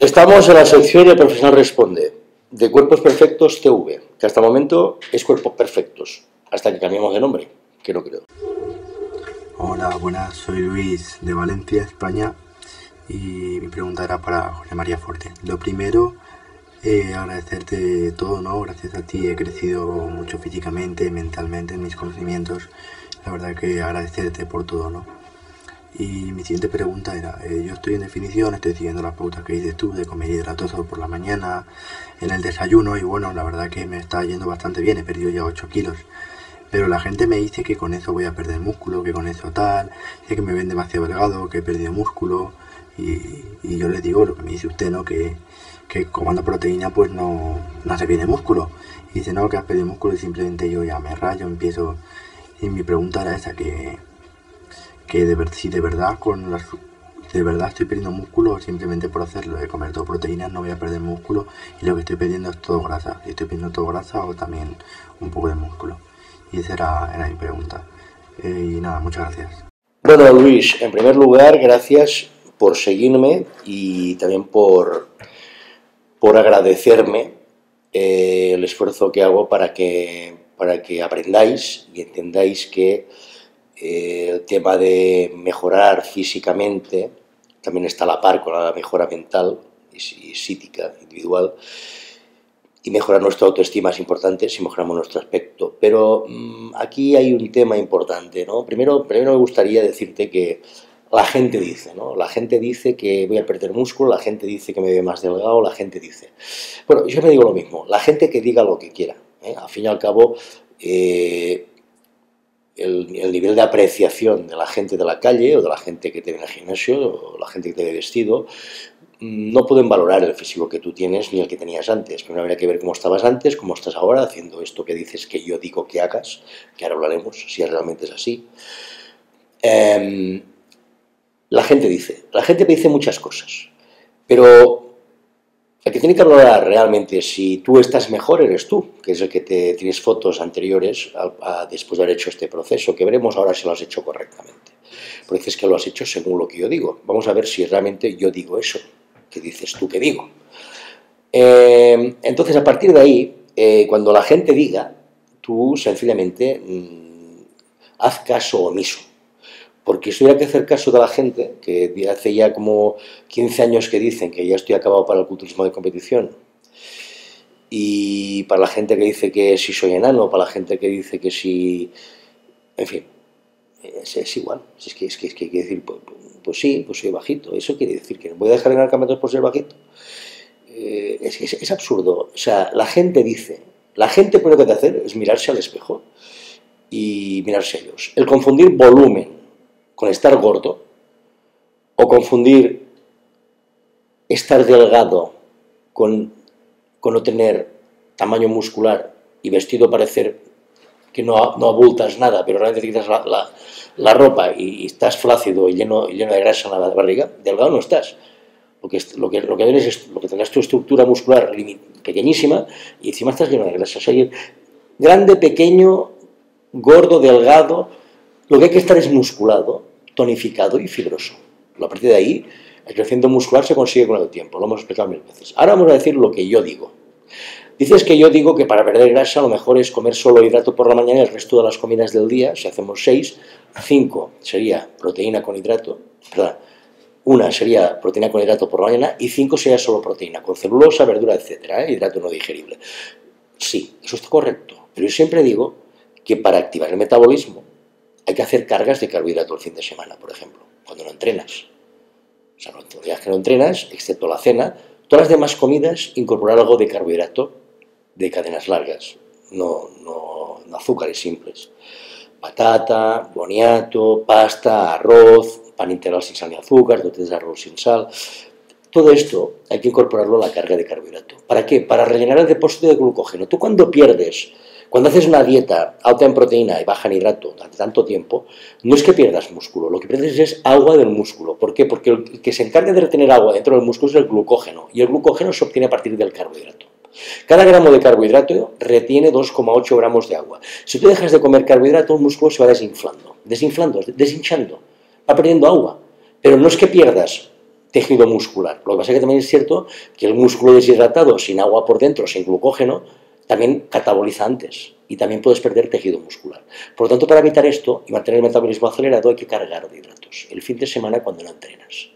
Estamos en la sección de Profesional Responde, de Cuerpos Perfectos TV, que hasta el momento es Cuerpos Perfectos, hasta que cambiemos de nombre, que no creo. Hola, buenas, soy Luis de Valencia, España, y mi pregunta era para José María Forte. Lo primero, agradecerte todo, ¿no? Gracias a ti he crecido mucho físicamente, mentalmente, en mis conocimientos. La verdad que agradecerte por todo, ¿no? Y mi siguiente pregunta era, yo estoy en definición, estoy siguiendo las pautas que dices tú de comer hidratos por la mañana, en el desayuno, y bueno, la verdad que me está yendo bastante bien, he perdido ya 8 kilos. Pero la gente me dice que con eso voy a perder músculo, que con eso tal, que me ven demasiado delgado, que he perdido músculo, y yo les digo lo que me dice usted, ¿no? Que comando proteína pues no se pierde músculo. Y dice, no, que has perdido músculo, y simplemente yo ya me rayo, empiezo. Y mi pregunta era esa, si de verdad estoy perdiendo músculo o simplemente por hacerlo, de comer todo proteínas no voy a perder músculo, y lo que estoy perdiendo es todo grasa, si estoy perdiendo todo grasa o también un poco de músculo. Y esa era mi pregunta. Y nada, muchas gracias. Bueno, Luis, en primer lugar, gracias por seguirme y también por agradecerme el esfuerzo que hago para que aprendáis y entendáis que el tema de mejorar físicamente también está a la par con la mejora mental y psíquica, individual, y mejorar nuestra autoestima es importante si mejoramos nuestro aspecto. Pero aquí hay un tema importante, ¿no? Primero me gustaría decirte que la gente dice, ¿no? La gente dice que voy a perder músculo, la gente dice que me veo más delgado, la gente dice... Bueno, yo me digo lo mismo, la gente que diga lo que quiera, ¿eh? Al fin y al cabo, el nivel de apreciación de la gente de la calle o de la gente que te ve en el gimnasio o la gente que te ve vestido, no pueden valorar el físico que tú tienes ni el que tenías antes. Primero habría que ver cómo estabas antes, cómo estás ahora, haciendo esto que dices que yo digo que hagas, que ahora hablaremos si realmente es así. La gente me dice muchas cosas, pero el que tiene que valorar realmente si tú estás mejor eres tú, que es el que tienes fotos anteriores después de haber hecho este proceso, que veremos ahora si lo has hecho correctamente. Porque dices que lo has hecho según lo que yo digo. Vamos a ver si realmente yo digo eso que dices tú que digo. Entonces, a partir de ahí, cuando la gente diga, tú sencillamente haz caso omiso. Porque si hubiera que hacer caso de la gente, que hace ya como 15 años que dicen que ya estoy acabado para el culturismo de competición, y para la gente que dice que si soy enano, para la gente que dice que si... En fin, es igual. Es que hay que decir, pues sí, pues soy bajito. Eso quiere decir que voy a dejar de ganar campeonatos por ser bajito. Es absurdo. O sea, la gente dice... La gente lo que tiene que hacer es mirarse al espejo y mirarse a ellos. El confundir volumen con estar gordo, o confundir estar delgado con no tener tamaño muscular y vestido parecer que no abultas nada, pero realmente te quitas la ropa y estás flácido y lleno de grasa en la barriga, delgado no estás. Lo que eres es lo que tendrás tu estructura muscular pequeñísima y encima estás lleno de grasa. O sea, grande, pequeño, gordo, delgado, lo que hay que estar es musculado, tonificado y fibroso. A partir de ahí, el crecimiento muscular se consigue con el tiempo, lo hemos explicado mil veces. Ahora vamos a decir lo que yo digo. Dices que yo digo que para perder grasa lo mejor es comer solo hidrato por la mañana y el resto de las comidas del día, si hacemos 6, 5 sería proteína con hidrato, perdón, 1 sería proteína con hidrato por la mañana y 5 sería solo proteína, con celulosa, verdura, etcétera, hidrato no digerible. Sí, eso está correcto, pero yo siempre digo que para activar el metabolismo hay que hacer cargas de carbohidrato el fin de semana, por ejemplo, cuando no entrenas. O sea, los días que no entrenas, excepto la cena, todas las demás comidas, incorporar algo de carbohidrato de cadenas largas, no azúcares simples. Patata, boniato, pasta, arroz, pan integral sin sal ni azúcar, 2 de arroz sin sal. Todo esto hay que incorporarlo a la carga de carbohidrato. ¿Para qué? Para rellenar el depósito de glucógeno. Tú cuando pierdes... Cuando haces una dieta alta en proteína y baja en hidrato durante tanto tiempo, no es que pierdas músculo, lo que pierdes es agua del músculo. ¿Por qué? Porque el que se encarga de retener agua dentro del músculo es el glucógeno, y el glucógeno se obtiene a partir del carbohidrato. Cada gramo de carbohidrato retiene 2,8 gramos de agua. Si tú dejas de comer carbohidrato, el músculo se va desinflando, deshinchando, va perdiendo agua. Pero no es que pierdas tejido muscular. Lo que pasa es que también es cierto que el músculo deshidratado, sin agua por dentro, sin glucógeno, también cataboliza antes y también puedes perder tejido muscular. Por lo tanto, para evitar esto y mantener el metabolismo acelerado hay que cargar de hidratos el fin de semana cuando no entrenas.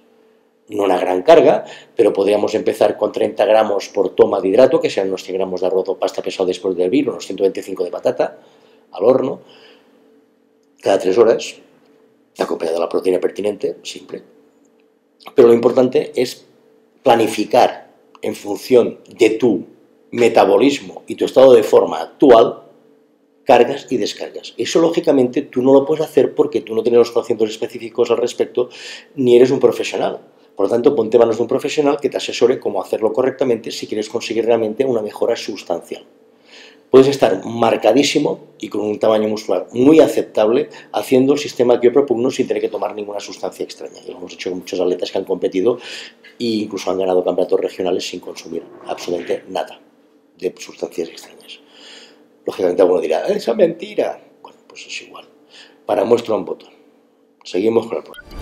No una gran carga, pero podríamos empezar con 30 gramos por toma de hidrato, que sean unos 100 gramos de arroz o pasta pesado después del vino, unos 125 de patata al horno, cada 3 horas, acompañada de la proteína pertinente, simple. Pero lo importante es planificar en función de tu metabolismo y tu estado de forma actual, cargas y descargas. Eso lógicamente tú no lo puedes hacer porque tú no tienes los conocimientos específicos al respecto ni eres un profesional. Por lo tanto, ponte manos de un profesional que te asesore cómo hacerlo correctamente si quieres conseguir realmente una mejora sustancial. Puedes estar marcadísimo y con un tamaño muscular muy aceptable haciendo el sistema que yo propugno sin tener que tomar ninguna sustancia extraña. Y lo hemos hecho con muchos atletas que han competido e incluso han ganado campeonatos regionales sin consumir absolutamente nada de sustancias extrañas. Lógicamente alguno dirá, ¡esa mentira! Bueno, pues es igual. Para muestra un botón. Seguimos con el programa.